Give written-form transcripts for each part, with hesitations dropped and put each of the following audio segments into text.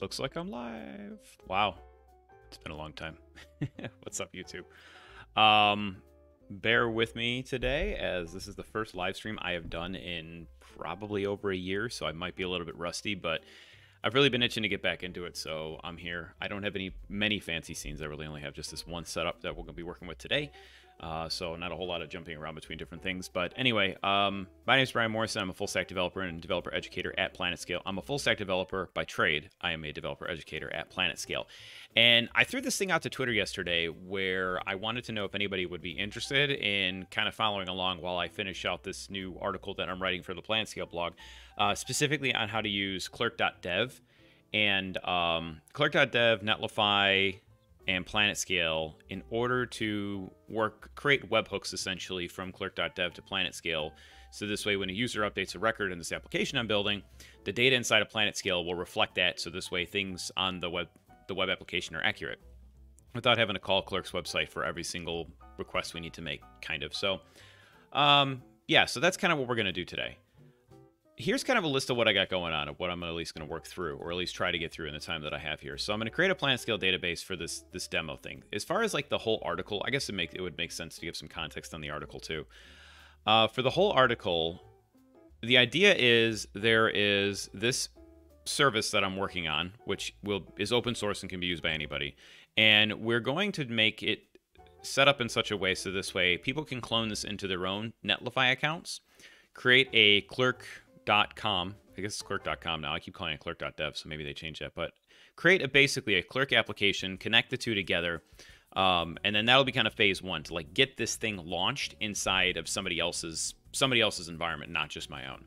Looks like I'm live. Wow. It's been a long time. What's up, YouTube? Bear with me today, as this is the first live stream I have done in probably over a year, so I might be a little bit rusty, but I've really been itching to get back into it, so I'm here. I don't have many fancy scenes. I really only have just this one setup that we're going to be working with today. So not a whole lot of jumping around between different things. But anyway, my name is Brian Morrison. I'm a full stack developer and developer educator at PlanetScale. I'm a full stack developer by trade. I am a developer educator at PlanetScale. And I threw this thing out to Twitter yesterday where I wanted to know if anybody would be interested in kind of following along while I finish out this new article that I'm writing for the PlanetScale blog, specifically on how to use clerk.dev and clerk.dev, Netlify, and PlanetScale in order to create webhooks essentially from clerk.dev to PlanetScale. So this way, when a user updates a record in this application I'm building, the data inside of PlanetScale will reflect that. So this way, things on the web application are accurate without having to call Clerk's website for every single request we need to make, kind of. So yeah, so that's kind of what we're gonna do today. Here's kind of a list of what I got going on, of what I'm at least going to work through, or at least try to get through in the time that I have here. So I'm going to create a PlanetScale database for this demo thing. As far as like the whole article, I guess it would make sense to give some context on the article too. For the whole article, the idea is there is this service that I'm working on, which is open source and can be used by anybody, and we're going to make it set up in such a way so this way people can clone this into their own Netlify accounts, create a clerk.com, I guess it's clerk.com now. I keep calling it clerk.dev, so maybe they changed that. But create basically a Clerk application, connect the two together, and then that'll be kind of phase one to like get this thing launched inside of somebody else's environment, not just my own.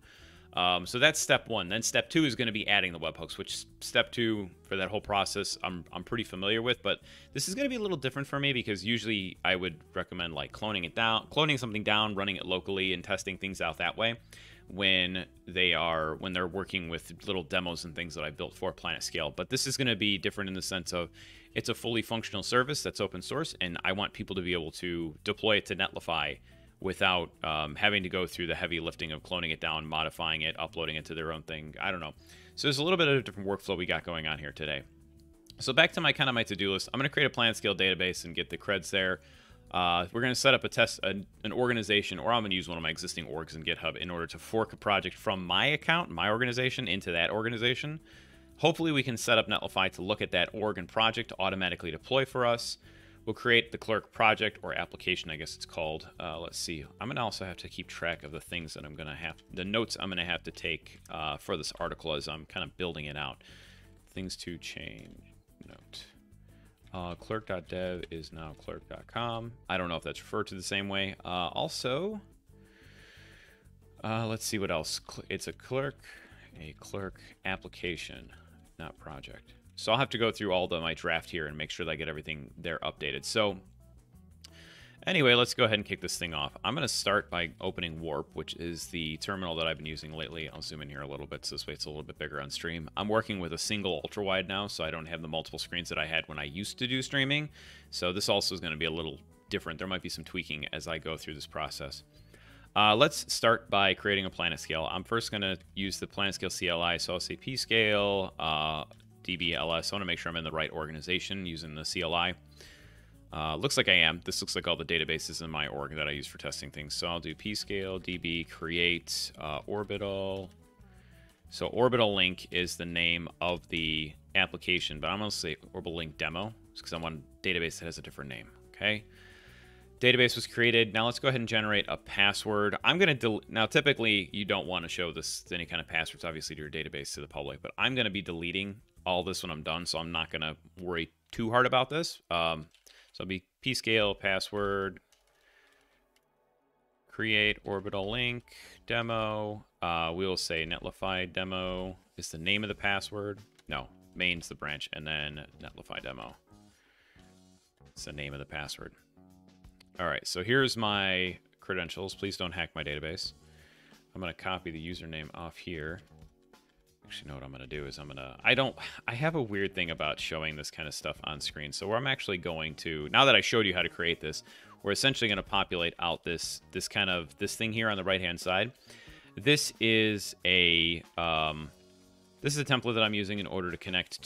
So that's step one. Then step two is going to be adding the webhooks, which step two for that whole process I'm pretty familiar with, but this is going to be a little different for me because usually I would recommend like cloning something down, running it locally, and testing things out that way. When they're working with little demos and things that I built for PlanetScale. But this is going to be different in the sense of it's a fully functional service that's open source, and I want people to be able to deploy it to Netlify without having to go through the heavy lifting of cloning it down, modifying it, uploading it to their own thing. I don't know. So there's a little bit of a different workflow we got going on here today. So back to my kind of my to-do list. I'm going to create a PlanetScale database and get the creds there. We're going to set up an organization, or I'm going to use one of my existing orgs in GitHub in order to fork a project from my account, my organization, into that organization. Hopefully we can set up Netlify to look at that org and project, automatically deploy for us. We'll create the Clerk project or application, I guess it's called. Let's see. I'm going to also have to keep track of the things that I'm going to have, the notes I'm going to have to take for this article as I'm kind of building it out. Things to change. Note. Clerk.dev is now clerk.com. I don't know if that's referred to the same way. Let's see what else. It's a clerk application, not project. So I'll have to go through all my draft here and make sure that I get everything there updated. So anyway, let's go ahead and kick this thing off. I'm going to start by opening Warp, which is the terminal that I've been using lately. I'll zoom in here a little bit so this way it's a little bit bigger on stream. I'm working with a single ultra-wide now, so I don't have the multiple screens that I had when I used to do streaming. So this also is going to be a little different. There might be some tweaking as I go through this process. Let's start by creating a PlanetScale. I'm first going to use the PlanetScale CLI, so I'll say pscale, dbls. I want to make sure I'm in the right organization using the CLI. Looks like I am. This looks like all the databases in my org that I use for testing things. So I'll do pscale, db, create, orbital. So Orbital Link is the name of the application, but I'm going to say Orbital Link Demo because I want a database that has a different name. Okay. Database was created. Now let's go ahead and generate a password. I'm going to, now typically you don't want to show this any kind of passwords, obviously, to your database to the public, but I'm going to be deleting all this when I'm done. So I'm not going to worry too hard about this. So it'll be pscale password, create orbital link demo. We will say Netlify demo is the name of the password. No, main's the branch, and then Netlify demo. It's the name of the password. All right, so here's my credentials. Please don't hack my database. I'm going to copy the username off here. Actually, know what I'm going to do is I have a weird thing about showing this kind of stuff on screen. So where I'm actually going to, now that I showed you how to create this, we're essentially going to populate out this thing here on the right hand side. This is a This is a template that I'm using in order to connect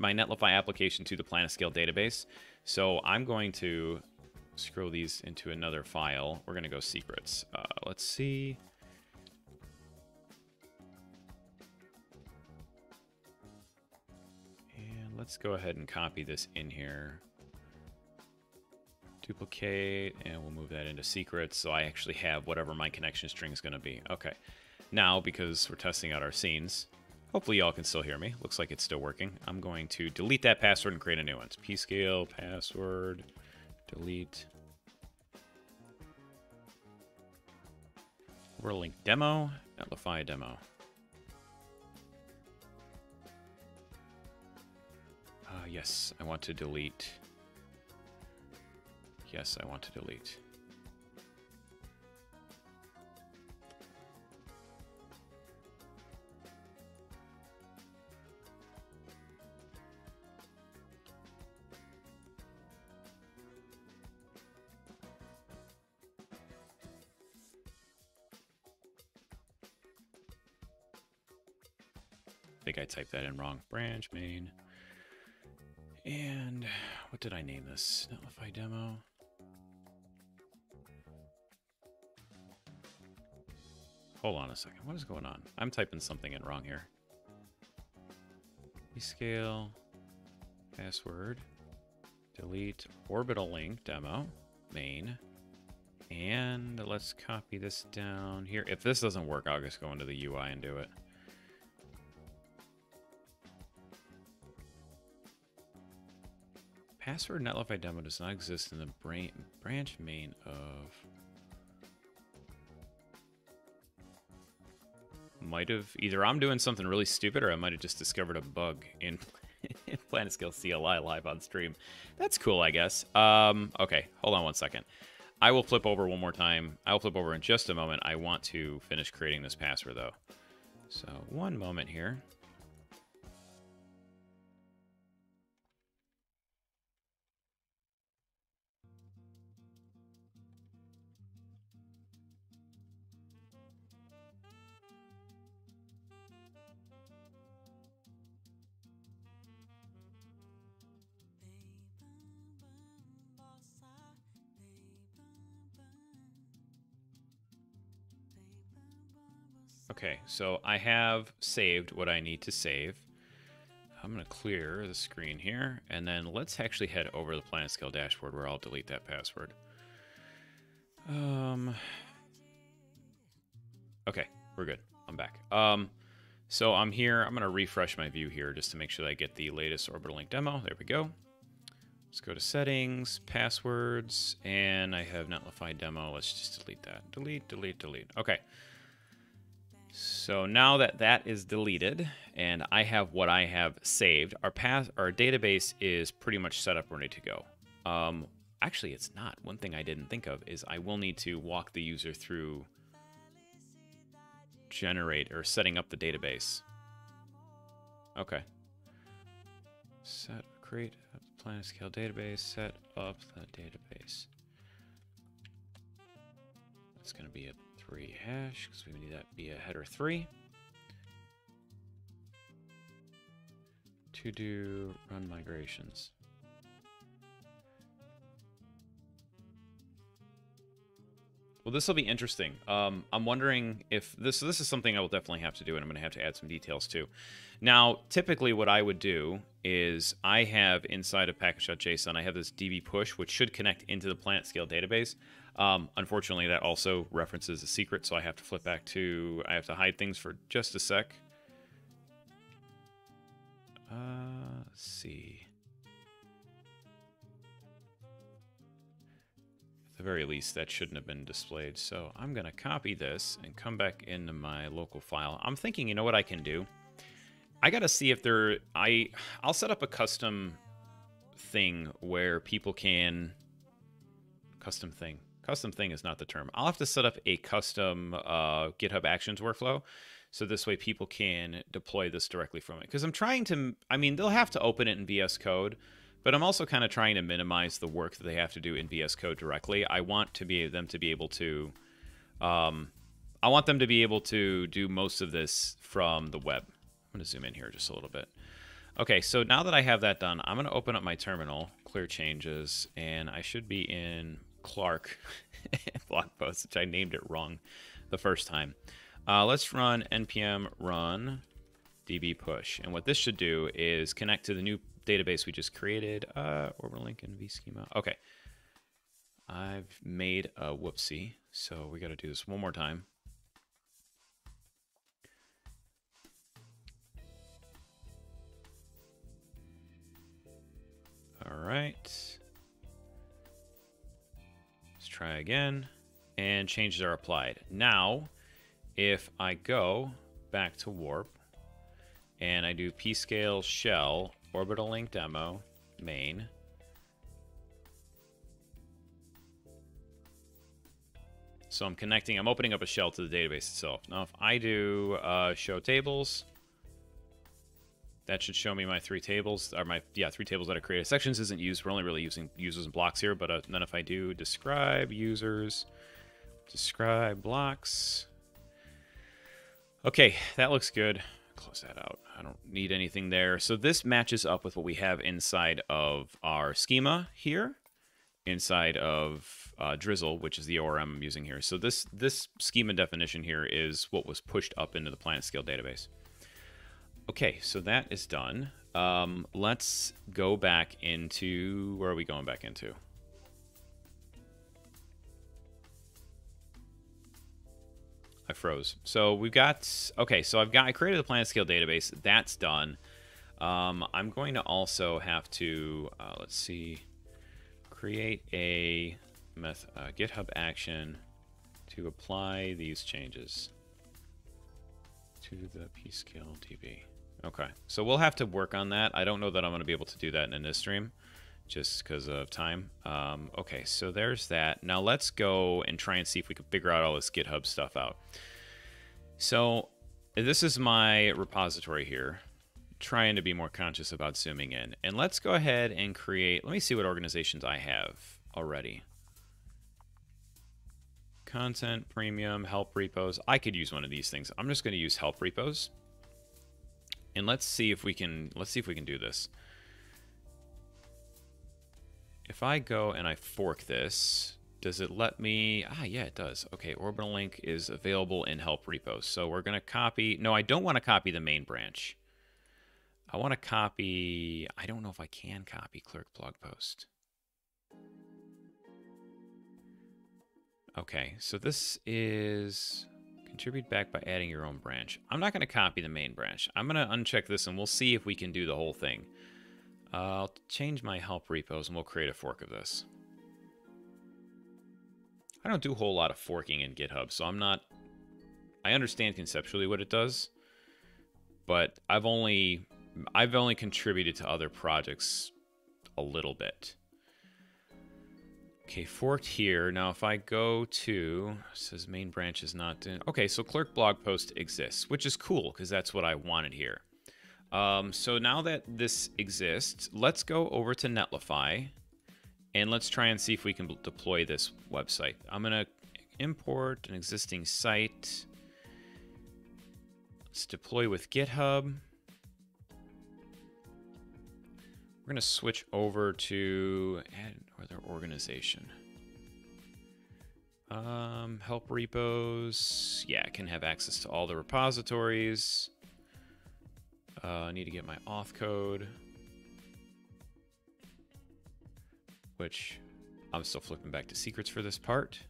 my Netlify application to the PlanetScale database. So I'm going to scroll these into another file. We're going to go secrets. Let's see. And let's go ahead and copy this in here. Duplicate, and we'll move that into secrets. So I actually have whatever my connection string is going to be. Okay. Now, because we're testing out our scenes, hopefully y'all can still hear me. Looks like it's still working. I'm going to delete that password and create a new one. It's pscale password, delete. Orbital Link demo, Netlify demo. Yes, I want to delete. Yes, I want to delete. I think I typed that in wrong. Branch main. And what did I name this? Netlify demo. Hold on a second. What is going on? I'm typing something in wrong here. Pscale password, delete Orbital Link demo main. And let's copy this down here. If this doesn't work, I'll just go into the UI and do it. Password Netlify demo does not exist in the branch main of. Might have, either I'm doing something really stupid or I might have just discovered a bug in PlanetScale CLI live on stream. That's cool, I guess. Okay, hold on one second. I will flip over one more time. I'll flip over in just a moment. I want to finish creating this password though. So one moment here. Okay, so I have saved what I need to save. I'm gonna clear the screen here, and then let's actually head over to the PlanetScale dashboard where I'll delete that password. Okay, we're good, I'm back. So I'm here, I'm gonna refresh my view here just to make sure that I get the latest Orbital Link demo, there we go. Let's go to settings, passwords, and I have Netlify demo, let's just delete that. Delete, delete, delete, okay. So now that that is deleted and I have what I have saved, our database is pretty much set up, ready to go. Actually, it's not. One thing I didn't think of is I will need to walk the user through setting up the database. Okay. Create a PlanetScale database, set up the database. It's going to be a hash because we need that be a header 3 to do run migrations. Well, this will be interesting. I'm wondering if this is something I will definitely have to do, and I'm going to have to add some details too. Now, typically what I would do is I have inside of package.json, I have this db push, which should connect into the PlanetScale database. Unfortunately, that also references a secret, so I have to flip back to, I have to hide things for just a sec. Let's see. At the very least, that shouldn't have been displayed, so I'm going to copy this and come back into my local file. I'm thinking, you know what I can do? I got to see if there, I'll set up a custom thing where people can... Custom thing. Custom thing is not the term. I'll have to set up a custom GitHub Actions workflow, so this way people can deploy this directly from it. Because I'm trying to, I mean, they'll have to open it in VS Code, but I'm also kind of trying to minimize the work that they have to do in VS Code directly. I want them to be able to do most of this from the web. I'm going to zoom in here just a little bit. Okay, so now that I have that done, I'm going to open up my terminal, clear changes, and I should be in Clerk blog post, which I named it wrong the first time. Let's run npm run db push. And what this should do is connect to the new database we just created, Orbital Link and vSchema. Okay, I've made a whoopsie, so we got to do this one more time. All right, let's try again, and changes are applied. Now, if I go back to Warp and I do pscale shell orbital link demo main, so I'm connecting, I'm opening up a shell to the database itself. Now, if I do show tables, that should show me my three tables, or my, yeah, three tables that I created. Sections isn't used. We're only really using users and blocks here, but then if I do describe users, describe blocks. Okay, that looks good. Close that out. I don't need anything there. So this matches up with what we have inside of our schema here, inside of Drizzle, which is the ORM I'm using here. So this schema definition here is what was pushed up into the PlanetScale database. Okay, so that is done. Let's go back into, where are we going back into? I froze. So we've got, okay, so I created the PlanetScale database. That's done. I'm going to also have to, let's see, create a GitHub action to apply these changes to the pscale DB. Okay, so we'll have to work on that. I don't know that I'm going to be able to do that in this stream just because of time. Okay, so there's that. Now let's go and try and see if we can figure out all this GitHub stuff out. So this is my repository here, trying to be more conscious about zooming in. And let's go ahead and create, let me see what organizations I have already. Content, premium, help repos. I could use one of these things. I'm just going to use help repos. And let's see if we can, let's see if we can do this. If I go and I fork this, does it let me? Ah, yeah, it does. Okay, Orbital Link is available in help repos. So we're going to copy. No, I don't want to copy the main branch. I want to copy. I don't know if I can copy Clerk blog post. Okay, so this is contribute back by adding your own branch. I'm not going to copy the main branch. I'm going to uncheck this and we'll see if we can do the whole thing. I'll change my help repos and we'll create a fork of this. I don't do a whole lot of forking in GitHub, so I'm not... I understand conceptually what it does, but I've only contributed to other projects a little bit. Okay, forked here. Now, if I go to, it says main branch is not in. Okay, so Clerk blog post exists, which is cool because that's what I wanted here. So now that this exists, let's go over to Netlify and let's try and see if we can deploy this website. I'm going to import an existing site. Let's deploy with GitHub. We're going to switch over to add other organization. Help repos. Yeah, it can have access to all the repositories. I need to get my auth code, which I'm still flipping back to secrets for this part.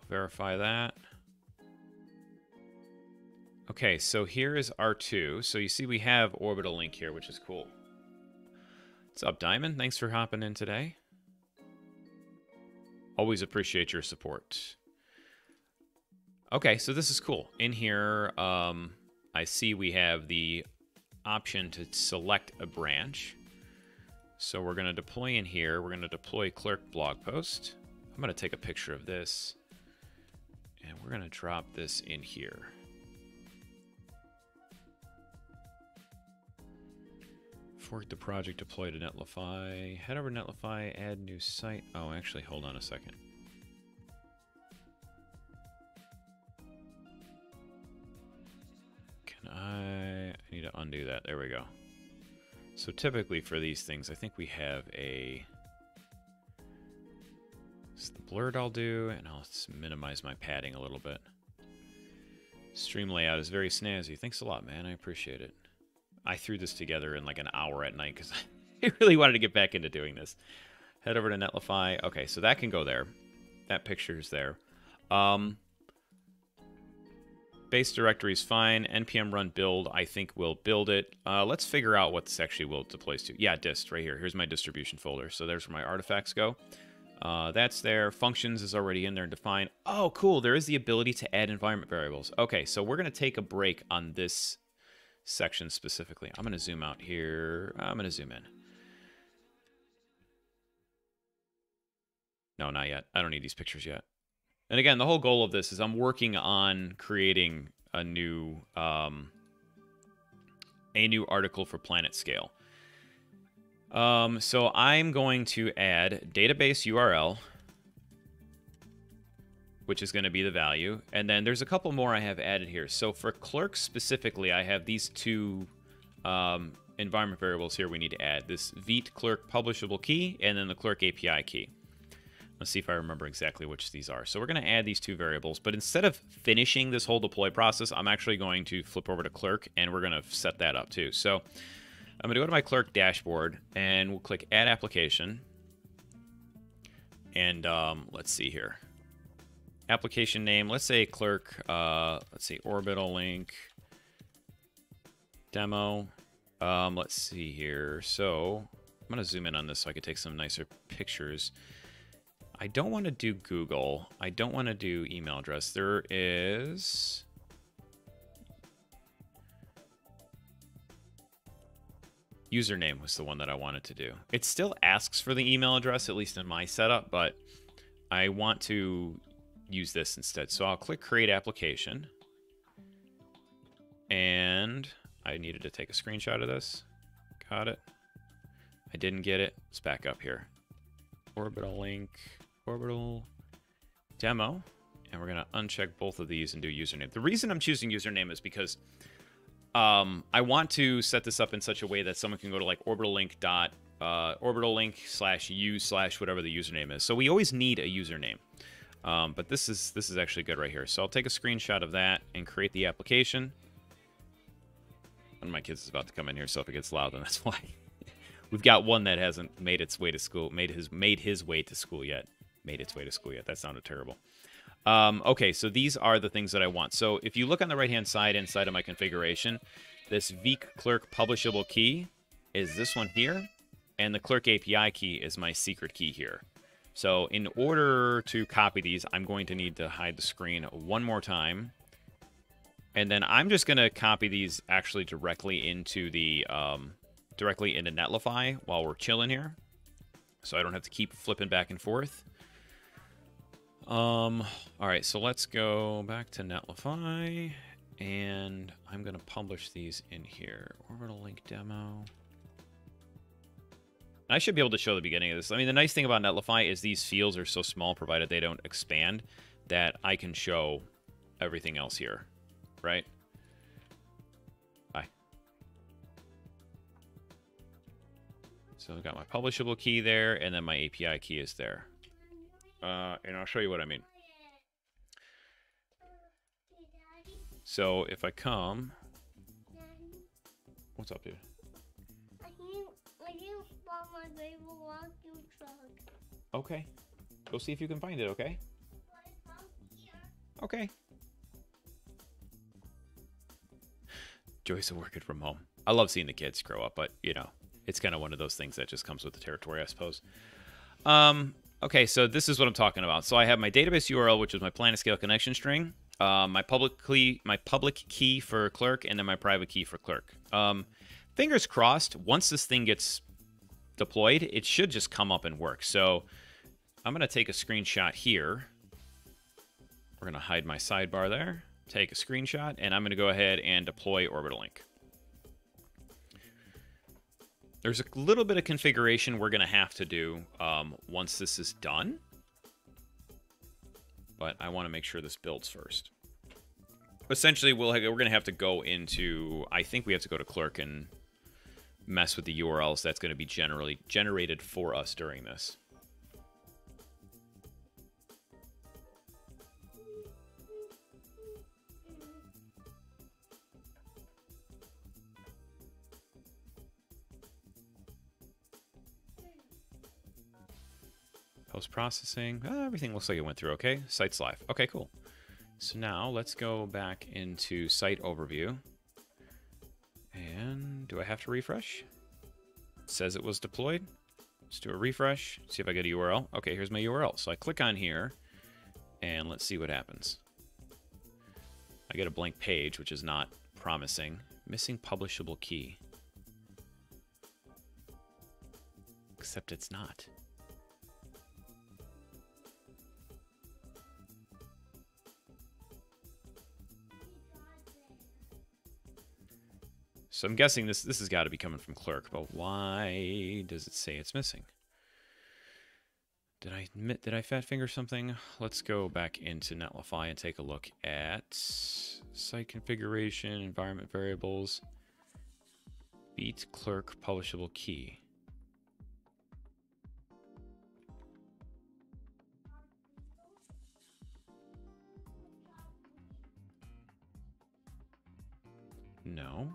I'll verify that. Okay, so here is R2. So you see we have Orbital Link here, which is cool. What's up, Diamond? Thanks for hopping in today. Always appreciate your support. Okay, so this is cool. In here, I see we have the option to select a branch. So we're going to deploy in here. We're going to deploy Clerk blog post. I'm going to take a picture of this, and we're going to drop this in here. Fork the project, deploy to Netlify, head over to Netlify, add new site. Oh, actually, hold on a second. Can I need to to undo that. There we go. So typically for these things, I think we have a... It's the blurred I'll do, and I'll just minimize my padding a little bit. Stream layout is very snazzy. Thanks a lot, man. I appreciate it. I threw this together in like an hour at night because I really wanted to get back into doing this. Head over to Netlify. Okay, so that can go there. That picture is there. Base directory is fine. NPM run build, I think, will build it. Let's figure out what this actually will deploys to. Yeah, dist right here. Here's my distribution folder. So there's where my artifacts go. That's there. Functions is already in there and defined. Oh, cool. There is the ability to add environment variables. Okay, so we're going to take a break on this section specifically. I'm going to zoom out here. I'm going to zoom in. No, not yet. I don't need these pictures yet. And again, the whole goal of this is I'm working on creating a new article for PlanetScale. So I'm going to add database URL, which is going to be the value. And then there's a couple more I have added here. So for Clerk specifically, I have these two environment variables here we need to add. This Vite Clerk publishable key and then the Clerk API key. Let's see if I remember exactly which these are. So we're going to add these two variables, but instead of finishing this whole deploy process, I'm actually going to flip over to Clerk and we're going to set that up too. So I'm going to go to my Clerk dashboard and we'll click Add Application. And let's see here. Application name, let's say Clerk, let's see, Orbital Link, Demo. Let's see here. So I'm going to zoom in on this so I can take some nicer pictures. I don't want to do Google. I don't want to do email address. There is... Username was the one that I wanted to do. It still asks for the email address, at least in my setup, but I want to use this instead. So I'll click Create Application. And I needed to take a screenshot of this. Got it. I didn't get it. Let's back up here. Orbital Link, Orbital Demo, and we're going to uncheck both of these and do username. The reason I'm choosing username is because I want to set this up in such a way that someone can go to like orbital link slash whatever the username is. So we always need a username, but this is actually good right here. So I'll take a screenshot of that and create the application. One of my kids is about to come in here, so if it gets loud, then that's why. We've got one that hasn't made its way to school, made its way to school yet. That sounded terrible. Okay, so these are the things that I want. So if you look on the right-hand side inside of my configuration, this Vite Clerk publishable key is this one here, and the Clerk API key is my secret key here. So in order to copy these, I'm going to need to hide the screen one more time. And then I'm just going to copy these actually directly into the... directly into Netlify while we're chilling here, so I don't have to keep flipping back and forth. All right, so let's go back to Netlify, and I'm going to publish these in here. Orbital Link Demo. I should be able to show the beginning of this. I mean, the nice thing about Netlify is these fields are so small, provided they don't expand, that I can show everything else here, right? So I've got my publishable key there, and then my API key is there. And I'll show you what I mean. So if I come... What's up, dude? I didn't find my favorite vacuum truck. Okay. Go see if you can find it, okay? Okay. Joy's working from home. I love seeing the kids grow up, but, you know... It's kind of one of those things that just comes with the territory, I suppose. Okay, so this is what I'm talking about. So I have my database URL, which is my PlanetScale connection string, my public key for Clerk, and then my private key for Clerk. Fingers crossed, once this thing gets deployed, it should just come up and work. So I'm going to take a screenshot here. We're going to hide my sidebar there, take a screenshot, and I'm going to go ahead and deploy Orbital Link. There's a little bit of configuration we're going to have to do once this is done. But I want to make sure this builds first. essentially we're going to have to go into, I think we have to go to Clerk and mess with the URLs that's going to be generated for us during this. Post-processing. Everything looks like it went through okay. Site's live. Okay, cool. So now let's go back into site overview. And do I have to refresh? It says it was deployed. Let's do a refresh. See if I get a URL. Okay, here's my URL. So I click on here and let's see what happens. I get a blank page, which is not promising. Missing publishable key. Except it's not. So I'm guessing this has got to be coming from Clerk, but why does it say it's missing? Did I fat finger something? Let's go back into Netlify and take a look at site configuration, environment variables, beat Clerk publishable key. No.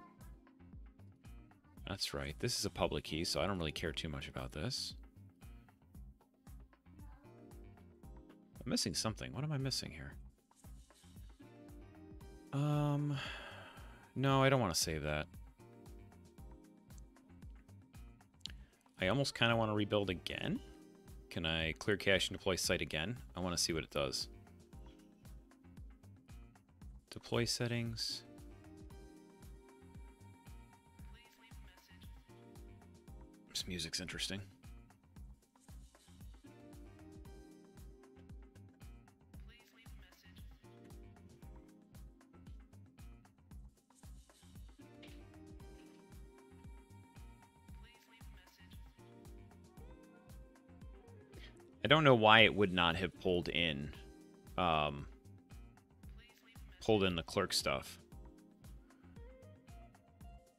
That's right. This is a public key, so I don't really care too much about this. I'm missing something. What am I missing here? No, I don't want to save that. I almost kind of want to rebuild again. Can I clear cache and deploy site again? I want to see what it does. Deploy settings. This music's interesting. Please leave a message. I don't know why it would not have pulled in the Clerk stuff.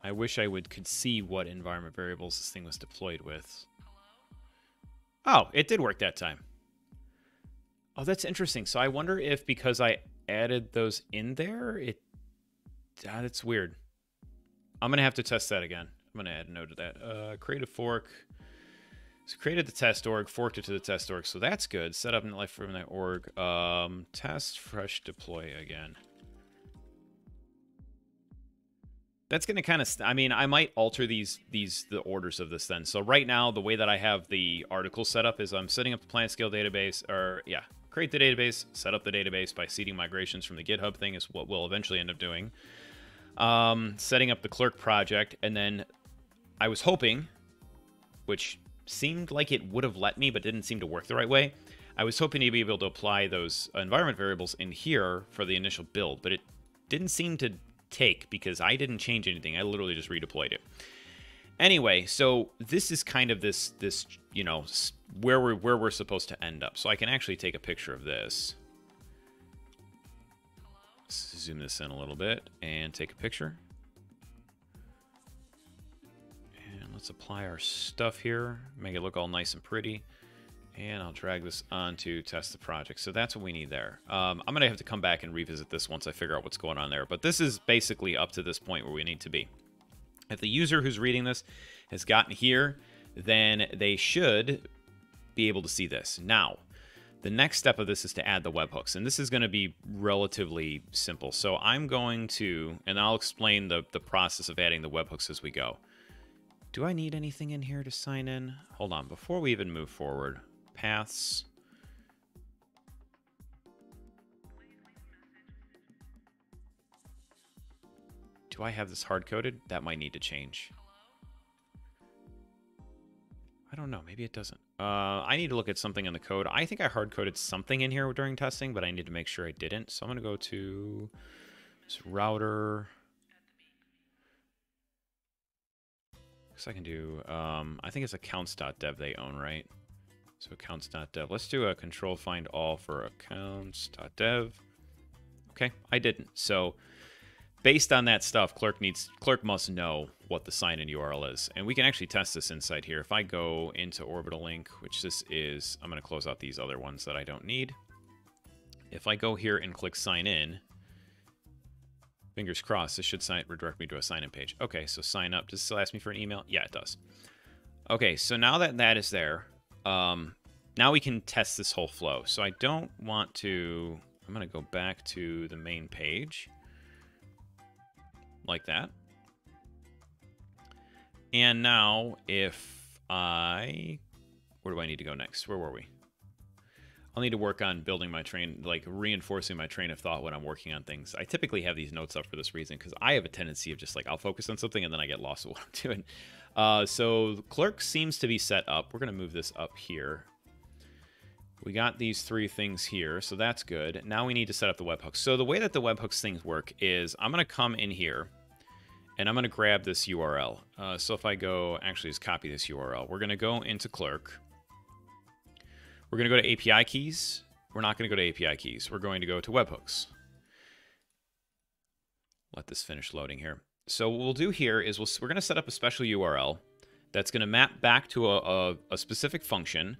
I wish I could see what environment variables this thing was deployed with. Hello? Oh, it did work that time. Oh, that's interesting. So I wonder if because I added those in there, that's weird. I'm going to have to test that again. I'm going to add a note to that. Create a fork. So created the test org, forked it to the test org. So that's good. Set up Netlify from that org. Test, fresh, deploy again. That's going to kind of, I mean, I might alter the orders of this then. So right now, the way that I have the article set up is I'm setting up the PlanetScale database, create the database, set up the database by seeding migrations from the GitHub thing is what we'll eventually end up doing. Setting up the Clerk project, and then I was hoping, which seemed like it would have let me, but didn't seem to work the right way. I was hoping to be able to apply those environment variables in here for the initial build, but it didn't seem to take because I didn't change anything. I literally just redeployed it. Anyway, so this is kind of this, you know, where we're supposed to end up. So I can actually take a picture of this. Let's zoom this in a little bit and take a picture. And let's apply our stuff here, make it look all nice and pretty. And I'll drag this on to test the project. So that's what we need there. I'm going to have to come back and revisit this once I figure out what's going on there. But this is basically up to this point where we need to be. If the user who's reading this has gotten here, then they should be able to see this. Now, the next step of this is to add the webhooks. And this is going to be relatively simple. So I'm going to, and I'll explain the process of adding the webhooks as we go. Do I need anything in here to sign in? Hold on, before we even move forward. Paths. Do I have this hard-coded? That might need to change. I don't know. Maybe it doesn't. I need to look at something in the code. I think I hard-coded something in here during testing, but I need to make sure I didn't. So I'm going to go to this router. So I can do, I think it's accounts.dev they own, right? So accounts.dev. Let's do a control find all for accounts.dev. Okay, I didn't. So based on that stuff, Clerk must know what the sign-in URL is. And we can actually test this inside here. If I go into Orbital Link, which this is, I'm going to close out these other ones that I don't need. If I go here and click sign in, fingers crossed, this should redirect me to a sign-in page. Okay, so sign up. Does this ask me for an email? Yeah, it does. Okay, so now that that is there, now we can test this whole flow. So I don't want to... I'm going to go back to the main page like that. And now if I... Where do I need to go next? Where were we? I'll need to work on building my train, like reinforcing my train of thought when I'm working on things. I typically have these notes up for this reason because I have a tendency of just like, I'll focus on something and then I get lost with what I'm doing. So Clerk seems to be set up. We're going to move this up here. We got these three things here, so that's good. Now we need to set up the webhooks. So the way that the webhooks things work is I'm going to come in here and I'm going to grab this URL. So if I go, actually just copy this URL. We're going to go into Clerk. We're going to go to API keys. We're not going to go to API keys. We're going to go to webhooks. Let this finish loading here. So what we'll do here is we're going to set up a special URL that's going to map back to a specific function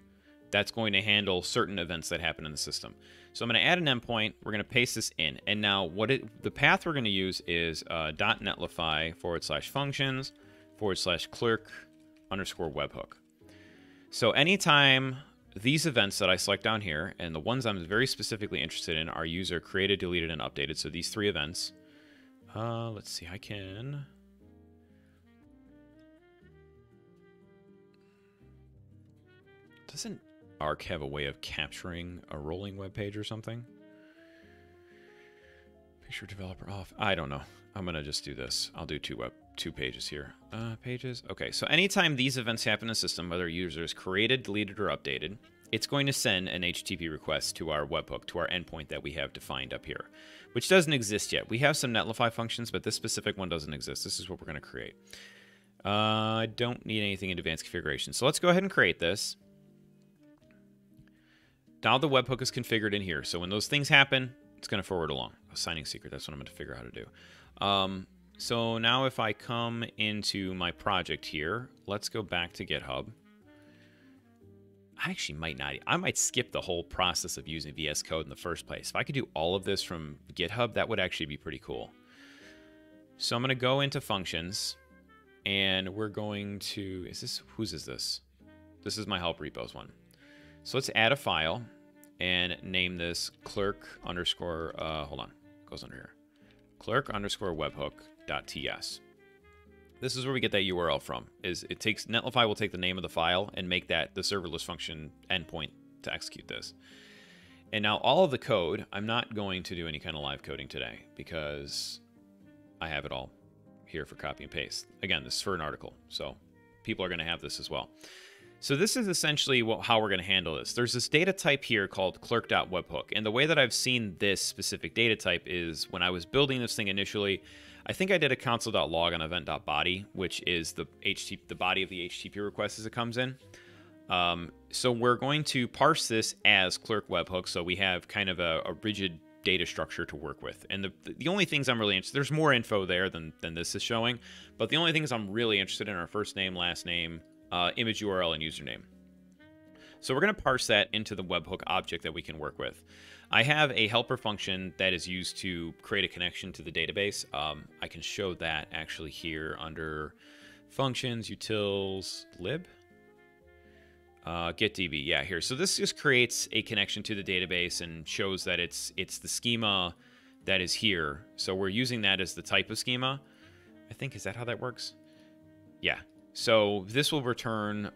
that's going to handle certain events that happen in the system. So I'm going to add an endpoint. We're going to paste this in. And now the path we're going to use is .netlify/functions/clerk_webhook. So anytime these events that I select down here, and the ones I'm very specifically interested in are user created, deleted, and updated. So these three events. Let's see, I can... Doesn't Arc have a way of capturing a rolling web page or something? Picture developer off. I don't know. I'm going to just do this. I'll do two pages here. Pages. Okay, so anytime these events happen in a system, whether a user is created, deleted, or updated, it's going to send an HTTP request to our webhook, to our endpoint that we have defined up here, which doesn't exist yet. We have some Netlify functions, but this specific one doesn't exist. This is what we're going to create. I don't need anything in advanced configuration. So let's go ahead and create this. Now the webhook is configured in here. So when those things happen, it's going to forward along. A signing secret, that's what I'm going to figure out how to do. So now if I come into my project here, let's go back to GitHub. I actually might not. I might skip the whole process of using VS Code in the first place. If I could do all of this from GitHub, that would actually be pretty cool. So I'm going to go into functions, and we're going to... Is this... Whose is this? This is my help repos one. So let's add a file and name this clerk_webhook.ts. This is where we get that URL from. Netlify will take the name of the file and make that the serverless function endpoint to execute this. And now all of the code, I'm not going to do any kind of live coding today because I have it all here for copy and paste. Again, this is for an article, so people are going to have this as well. So this is essentially how we're going to handle this. There's this data type here called clerk.webhook. And the way that I've seen this specific data type is when I was building this thing initially, I think I did a console.log on event.body, which is the body of the HTTP request as it comes in. So we're going to parse this as clerk webhook. So we have kind of a rigid data structure to work with. And the only things I'm really interested in, there's more info there than this is showing, but the only things I'm really interested in are first name, last name, image URL and username. So we're going to parse that into the webhook object that we can work with. I have a helper function that is used to create a connection to the database. I can show that actually here under functions, utils, lib, getDB. Yeah, here. So this just creates a connection to the database and shows that it's the schema that is here. So we're using that as the type of schema. I think, is that how that works? Yeah. So this will return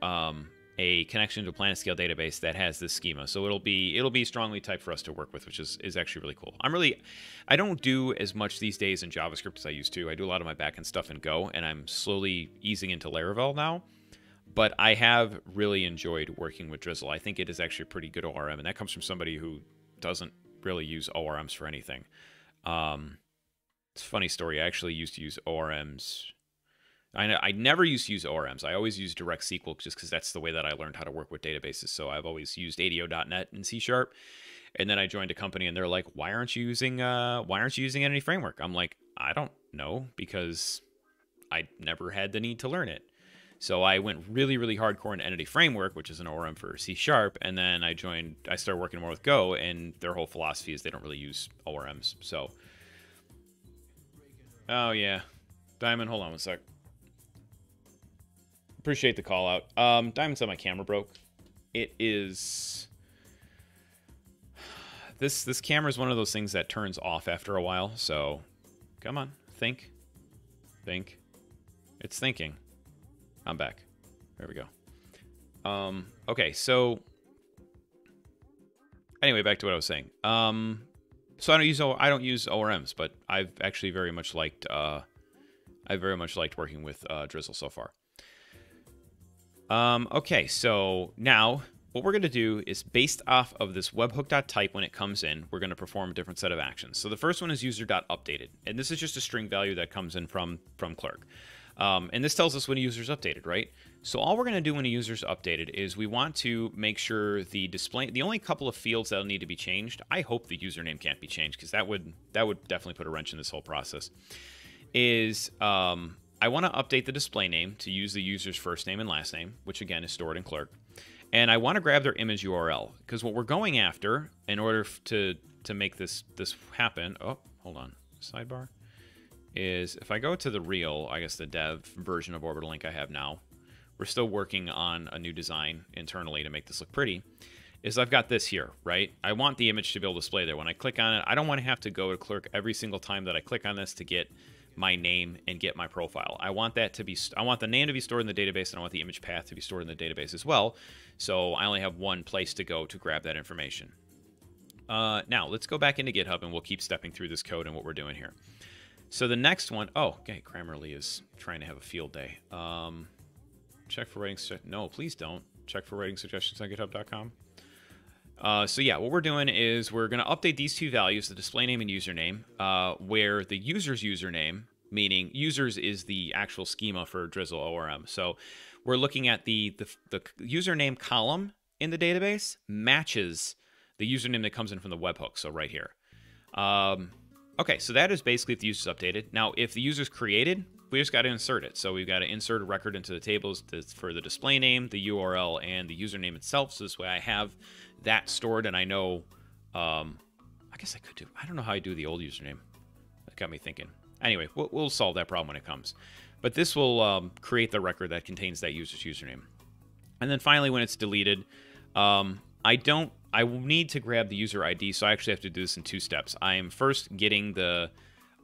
a connection to a PlanetScale database that has this schema. So it'll be strongly typed for us to work with, which is actually really cool. I don't do as much these days in JavaScript as I used to. I do a lot of my backend stuff in Go, and I'm slowly easing into Laravel now. But I have really enjoyed working with Drizzle. I think it is actually a pretty good ORM, and that comes from somebody who doesn't really use ORMs for anything. It's a funny story. I actually used to use ORMs. I never used to use ORMs. I always used direct SQL just because that's the way that I learned how to work with databases. So I've always used ADO.NET and C#. And then I joined a company and they're like, why aren't you using Entity Framework? I'm like, I don't know, because I never had the need to learn it. So I went really, really hardcore into Entity Framework, which is an ORM for C#. And then I started working more with Go, and their whole philosophy is they don't really use ORMs. So, oh yeah. Diamond, hold on one sec. Appreciate the call out. Diamond said my camera broke. It is... This camera is one of those things that turns off after a while. So come on, think. Think. It's thinking. I'm back. There we go. Okay, so anyway, back to what I was saying. So I don't use ORMs, but I've actually very much liked working with Drizzle so far. Okay, so now what we're going to do is, based off of this webhook.type when it comes in, we're going to perform a different set of actions. So the first one is user.updated, and this is just a string value that comes in from Clerk. And this tells us when a user's updated, right? So all we're going to do when a user's updated is we want to make sure the display, the only couple of fields that'll need to be changed, I hope the username can't be changed, because that would definitely put a wrench in this whole process, is I want to update the display name to use the user's first name and last name, which again is stored in Clerk. And I want to grab their image URL, because what we're going after in order to make this happen, oh, hold on, sidebar, is if I go to the real, I guess the dev version of Orbital Link I have now, we're still working on a new design internally to make this look pretty, is I've got this here, right? I want the image to be able to display there. When I click on it, I don't want to have to go to Clerk every single time that I click on this to get my name and get my profile. I want that to be, I want the name to be stored in the database, and I want the image path to be stored in the database as well. So I only have one place to go to grab that information. Now let's go back into GitHub and we'll keep stepping through this code and what we're doing here. So the next one, oh, okay, Grammarly is trying to have a field day. Check for writing, no, please don't. Check for writing suggestions on github.com. So yeah, what we're doing is we're going to update these two values, the display name and username, where the user's username, meaning users is the actual schema for Drizzle ORM. So we're looking at the username column in the database matches the username that comes in from the webhook. So right here. Okay, so that is basically if the user's updated. Now, if the user's created, we just got to insert it. So we've got to insert a record into the tables for the display name, the URL, and the username itself. So this way I have that stored, and I know, I guess I could do, I don't know how I do the old username. That got me thinking. Anyway, we'll solve that problem when it comes. But this will create the record that contains that user's username. And then finally, when it's deleted, I need to grab the user ID, so I actually have to do this in two steps. I am first getting the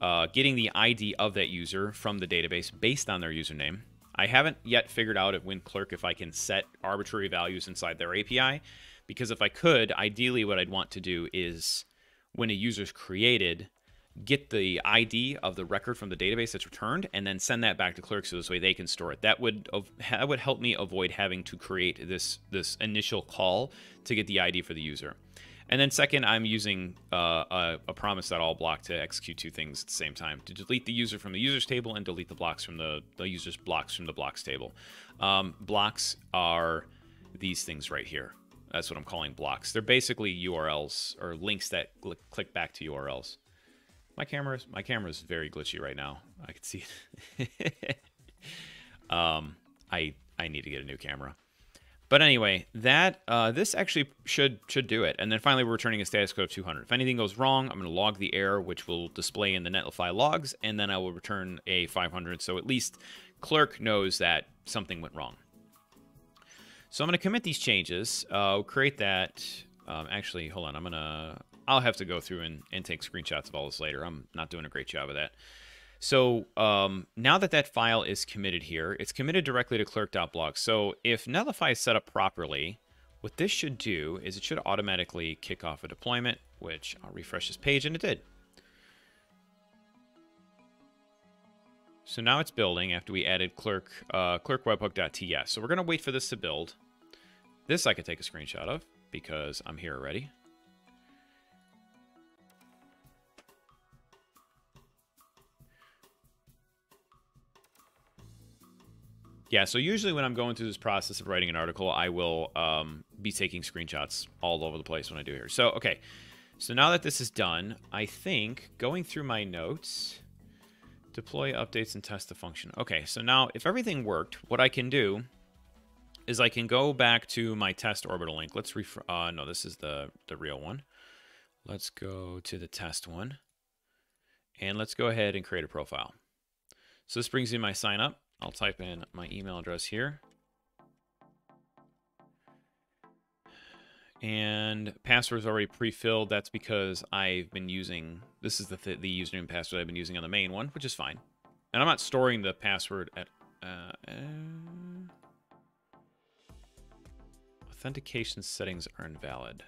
ID of that user from the database based on their username. I haven't yet figured out at WinClerk if I can set arbitrary values inside their API, because if I could, ideally what I'd want to do is when a user's created, get the ID of the record from the database that's returned, and then send that back to Clerk so this way they can store it. That would help me avoid having to create this initial call to get the ID for the user. And then second, I'm using a promise.all block to execute two things at the same time, to delete the user from the users table and delete the blocks from the user's blocks from the blocks table. Blocks are these things right here. That's what I'm calling blocks. They're basically URLs or links that click back to URLs. My camera's very glitchy right now. I can see it. I need to get a new camera. But anyway, that this actually should do it. And then finally, we're returning a status code of 200. If anything goes wrong, I'm going to log the error, which will display in the Netlify logs, and then I will return a 500. So at least Clerk knows that something went wrong. So I'm going to commit these changes. We'll create that. Actually, hold on. I'll have to go through and take screenshots of all this later. I'm not doing a great job of that. So now that file is committed here, it's committed directly to clerk.blog. So if Netlify is set up properly, what this should do is it should automatically kick off a deployment, which I'll refresh this page, and it did. So now it's building after we added clerk webhook.ts. So we're going to wait for this to build. This I could take a screenshot of because I'm here already. Yeah, so usually when I'm going through this process of writing an article, I will be taking screenshots all over the place when I do here. So, okay. So now that this is done, I think going through my notes, deploy updates and test the function. Okay, so now if everything worked, what I can do is I can go back to my test orbital link. Let's refresh. No, this is the real one. Let's go to the test one. And let's go ahead and create a profile. So this brings me my sign up. I'll type in my email address here. And password is already pre-filled. That's because I've been using, this is the username and password I've been using on the main one, which is fine. And I'm not storing the password at authentication settings are invalid.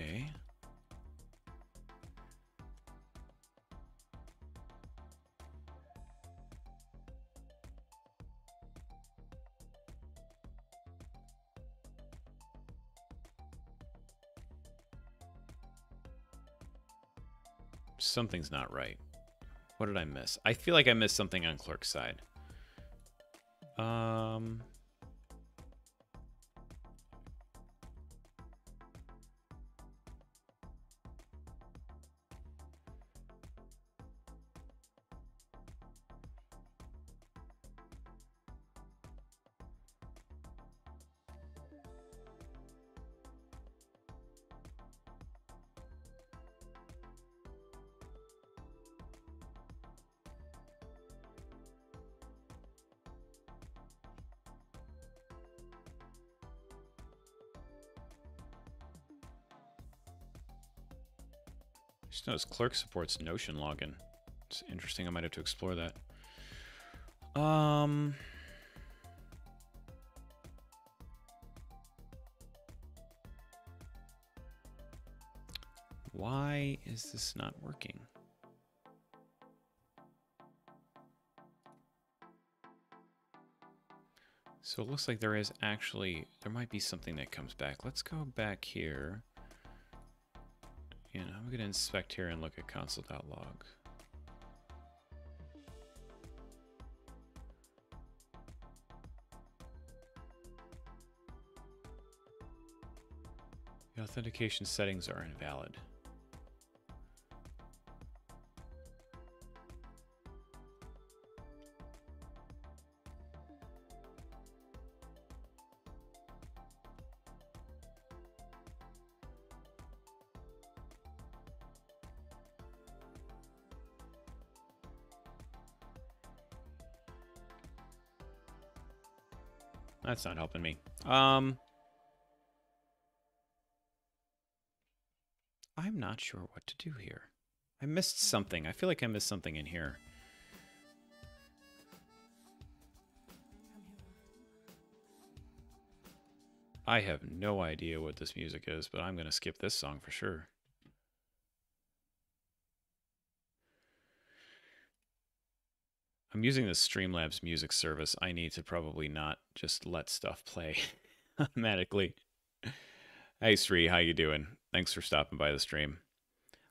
Okay. Something's not right. What did I miss? I feel like I missed something on Clerk's side. Just notice Clerk supports Notion login. It's interesting. I might have to explore that. Why is this not working? So it looks like there is actually, there might be something that comes back. Let's go back here. And I'm going to inspect here and look at console.log. The authentication settings are invalid. That's not helping me. I'm not sure what to do here. I missed something. I feel like I missed something in here. I have no idea what this music is, but I'm going to skip this song for sure. I'm using the Streamlabs music service. I need to probably not just let stuff play automatically. Hey, Sri, how you doing? Thanks for stopping by the stream.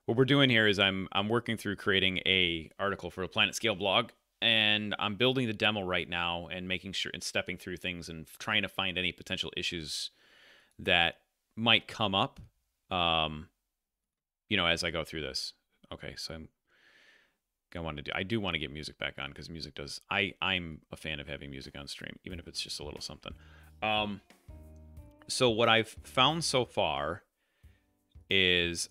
What we're doing here is I'm working through creating an article for a PlanetScale blog, and I'm building the demo right now and making sure and stepping through things and trying to find any potential issues that might come up, you know, as I go through this. Okay, so I do want to get music back on because music does. I'm a fan of having music on stream, even if it's just a little something. So what I've found so far is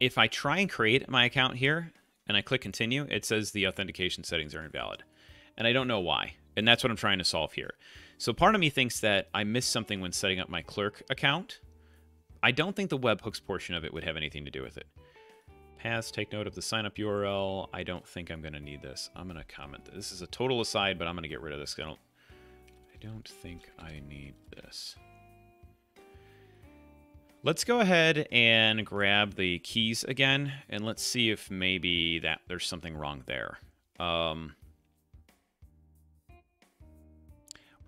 if I try and create my account here and I click continue, it says the authentication settings are invalid, and I don't know why. And that's what I'm trying to solve here. So part of me thinks that I missed something when setting up my Clerk account. I don't think the webhooks portion of it would have anything to do with it. Pass, take note of the sign up URL. I don't think I'm going to need this. I'm going to comment. This is a total aside, but I'm going to get rid of this. I don't think I need this. Let's go ahead and grab the keys again, and let's see if maybe that there's something wrong there.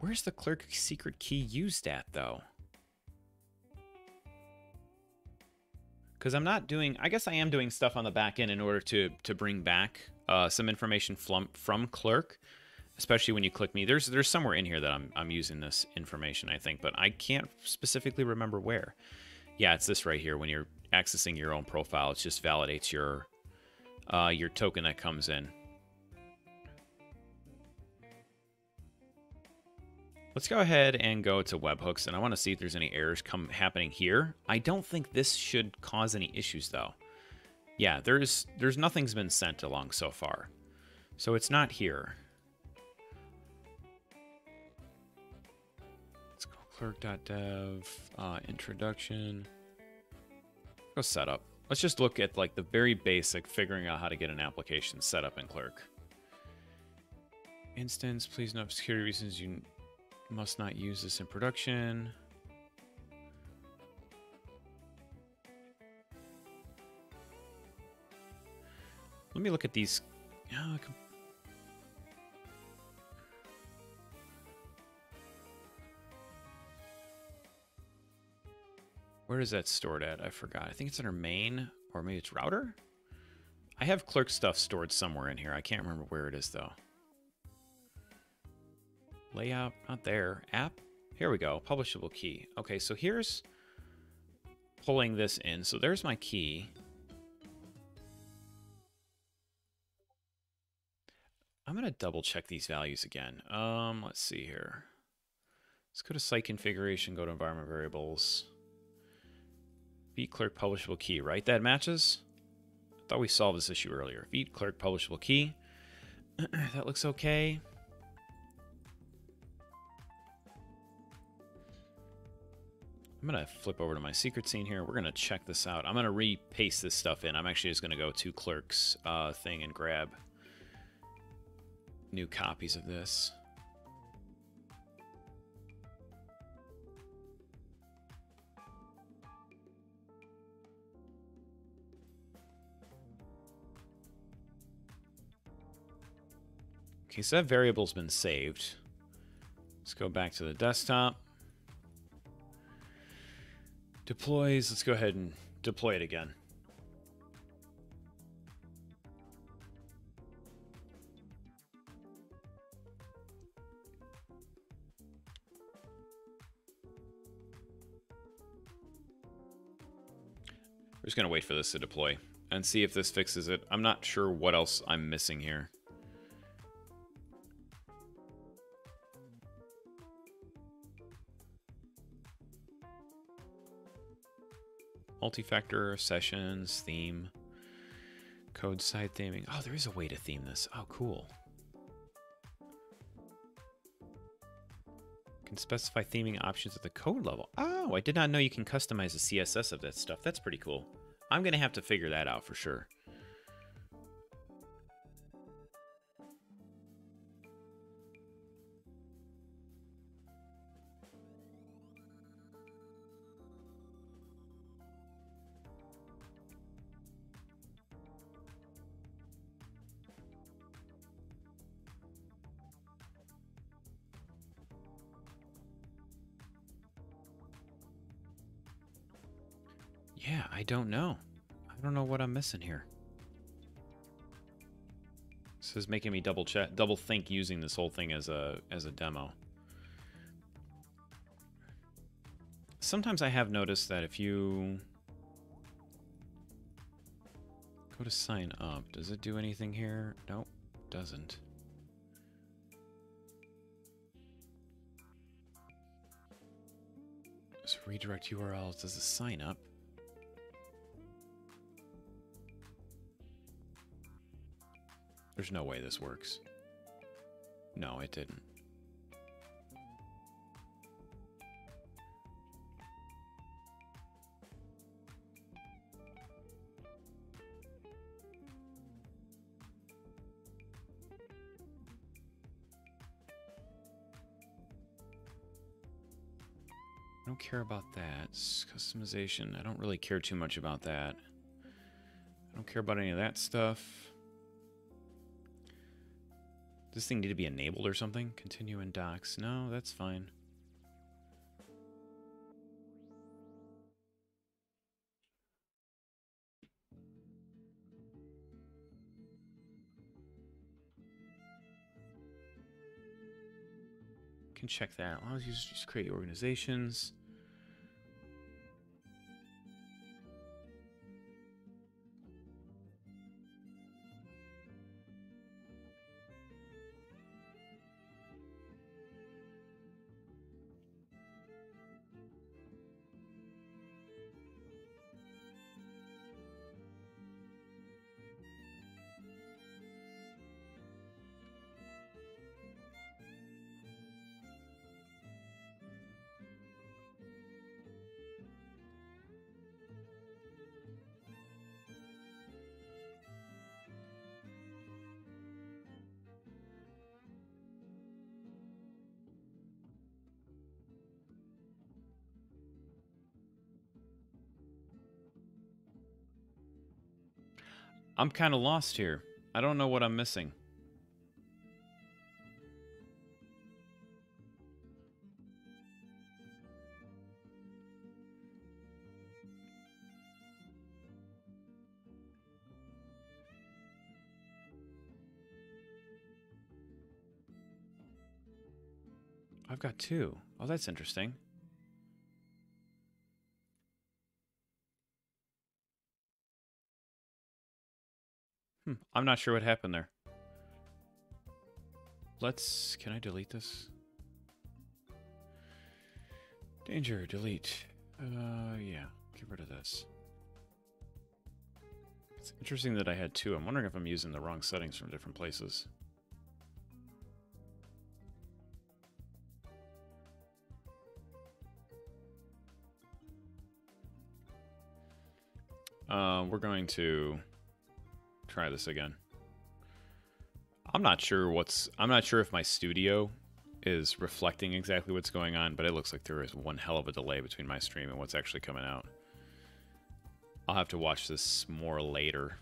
Where's the Clerk secret key used at, though? Because I'm not doing, I guess I am doing stuff on the back end in order to bring back some information from Clerk, especially when you click me. There's somewhere in here that I'm using this information, I think, but I can't specifically remember where. Yeah, it's this right here. When you're accessing your own profile, it just validates your token that comes in. Let's go ahead and go to webhooks, and I want to see if there's any errors happening here. I don't think this should cause any issues, though. Yeah, there's nothing's been sent along so far, so it's not here. Let's go clerk.dev, introduction. Go setup. Let's just look at like the very basic, figuring out how to get an application set up in Clerk. Instance, please note security reasons you must not use this in production. Let me look at these. Where is that stored at? I forgot. I think it's under main, or maybe it's router. I have Clerk stuff stored somewhere in here. I can't remember where it is though. Layout, not there. App, here we go. Publishable key. Okay, so here's pulling this in. So there's my key. I'm gonna double check these values again. Let's see here. Let's go to site configuration, go to environment variables. Feed Clerk publishable key, right? That matches? I thought we solved this issue earlier. Feed Clerk publishable key. That looks okay. I'm going to flip over to my secret scene here. We're going to check this out. I'm going to repaste this stuff in. I'm actually just going to go to Clerk's thing and grab new copies of this. Okay, so that variable's been saved. Let's go back to the desktop. Deploys, let's go ahead and deploy it again. We're just gonna wait for this to deploy and see if this fixes it. I'm not sure what else I'm missing here. Multi-factor, sessions, theme, code side theming. Oh, there is a way to theme this. Oh, cool. You can specify theming options at the code level. Oh, I did not know you can customize the CSS of that stuff. That's pretty cool. I'm going to have to figure that out for sure. Yeah, I don't know. I don't know what I'm missing here. This is making me double think using this whole thing as a demo. Sometimes I have noticed that if you go to sign up, does it do anything here? Nope, doesn't. So redirect URLs, does it sign up? There's no way this works. No, it didn't. I don't care about that. It's customization. I don't really care too much about that. I don't care about any of that stuff. Does this thing need to be enabled or something? Continue in docs. No, that's fine. can check that. Allows users to just create organizations. I'm kind of lost here. I don't know what I'm missing. I've got two. Oh, that's interesting. I'm not sure what happened there. Let's... Can I delete this? Danger, delete. Yeah. Get rid of this. It's interesting that I had two. I'm wondering if I'm using the wrong settings from different places. We're going to... try this again. I'm not sure if my studio is reflecting exactly what's going on, but it looks like there is one hell of a delay between my stream and what's actually coming out. I'll have to watch this more later.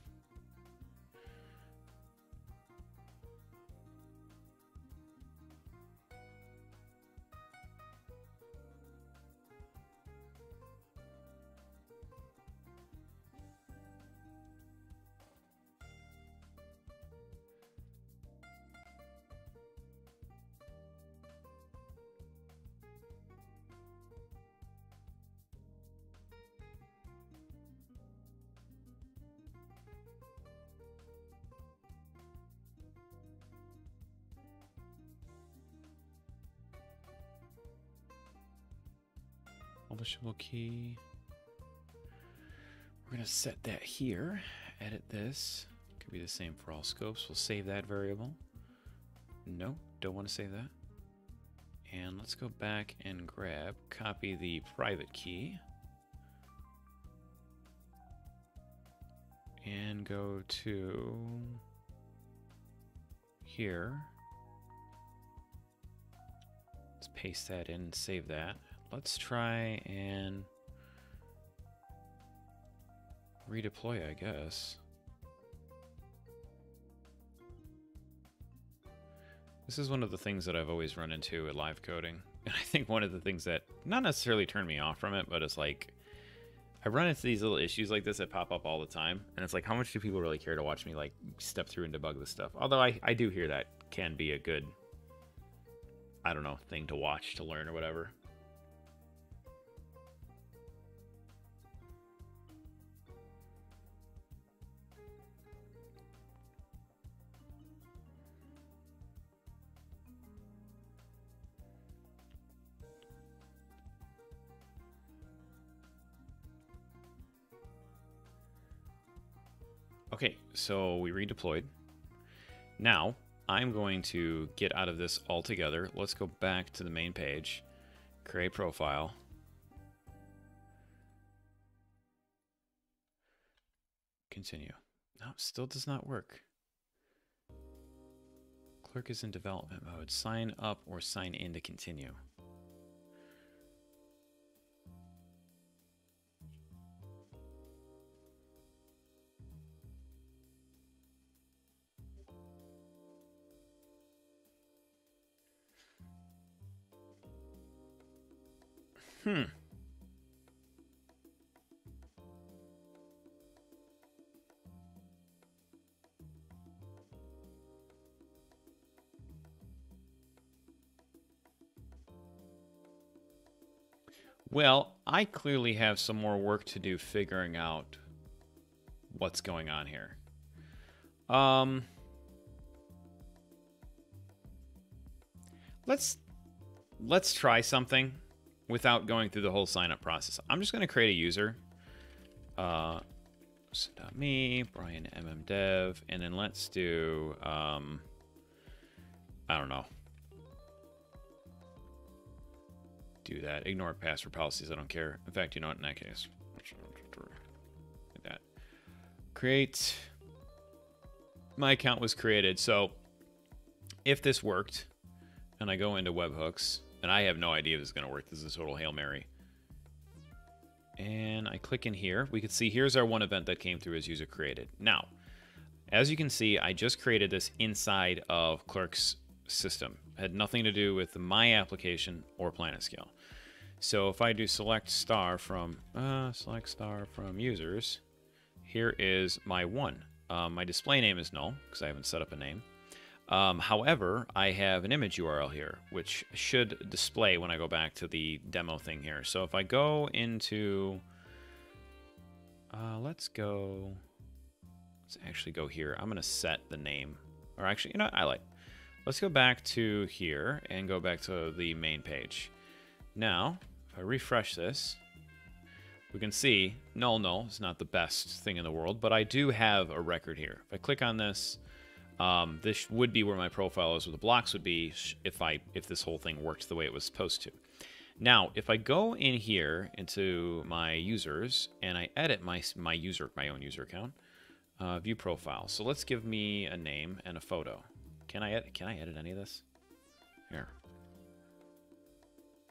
Publishable key. We're going to set that here. Edit this. Could be the same for all scopes. We'll save that variable. No, don't want to save that. And let's go back and grab, copy the private key. And go to here. Let's paste that in and save that. Let's try and redeploy, I guess. This is one of the things that I've always run into at live coding. And I think one of the things that not necessarily turned me off from it, but it's like, I run into these little issues like this that pop up all the time. And it's like, how much do people really care to watch me like step through and debug this stuff? Although I do hear that can be a good, I don't know, thing to watch, to learn or whatever. Okay, so we redeployed. Now, I'm going to get out of this altogether. Let's go back to the main page, create profile. Continue. No, still does not work. Clerk is in development mode. Sign up or sign in to continue. Hmm. Well, I clearly have some more work to do figuring out what's going on here. Let's try something without going through the whole sign-up process. I'm just going to create a user. So.me, Brian MMDev, and then let's do, I don't know. Do that. Ignore password policies. I don't care. In fact, you know what? In that case, like that. Create. My account was created. So if this worked, and I go into webhooks, and I have no idea if this is going to work. This is a total Hail Mary. And I click in here. We can see here's our one event that came through as user created. Now, as you can see, I just created this inside of Clerk's system. It had nothing to do with my application or PlanetScale. So if I do select star from users, here is my one. My display name is null because I haven't set up a name. However, I have an image URL here, which should display when I go back to the demo thing here. So if I go into, let's actually go here. I'm going to set the name, or actually, you know, let's go back to here and go back to the main page. Now, if I refresh this, we can see null is not the best thing in the world, but I do have a record here. If I click on this, this would be where my profile is, where the blocks would be if this whole thing worked the way it was supposed to. Now, if I go in here into my users and I edit my own user account, view profile. So let's give me a name and a photo. Can I edit any of this? Here.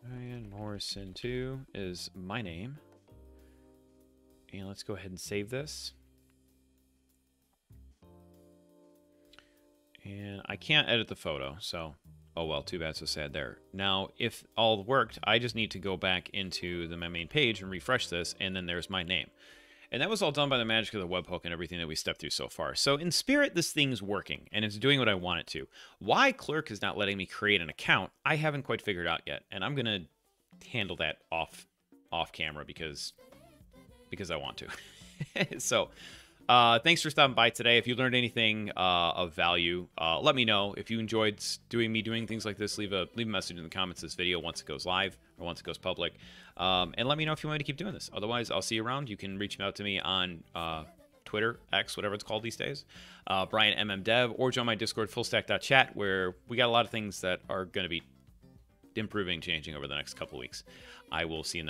Brian Morrison 2 is my name. And let's go ahead and save this. And I can't edit the photo, so, oh well, too bad, so sad there. Now, if all worked, I just need to go back into my main page and refresh this, and then there's my name. And that was all done by the magic of the webhook and everything that we stepped through so far. So in spirit, this thing's working, and it's doing what I want it to. Why Clerk is not letting me create an account, I haven't quite figured out yet, and I'm going to handle that off camera because I want to. So... thanks for stopping by today. If you learned anything of value, let me know. If you enjoyed me doing things like this, leave a message in the comments of this video once it goes live or once it goes public. And let me know if you want me to keep doing this. Otherwise, I'll see you around. You can reach out to me on Twitter, X, whatever it's called these days, Brian MMDev, or join my Discord, fullstack.chat, where we got a lot of things that are going to be improving, changing over the next couple of weeks. I will see you in the next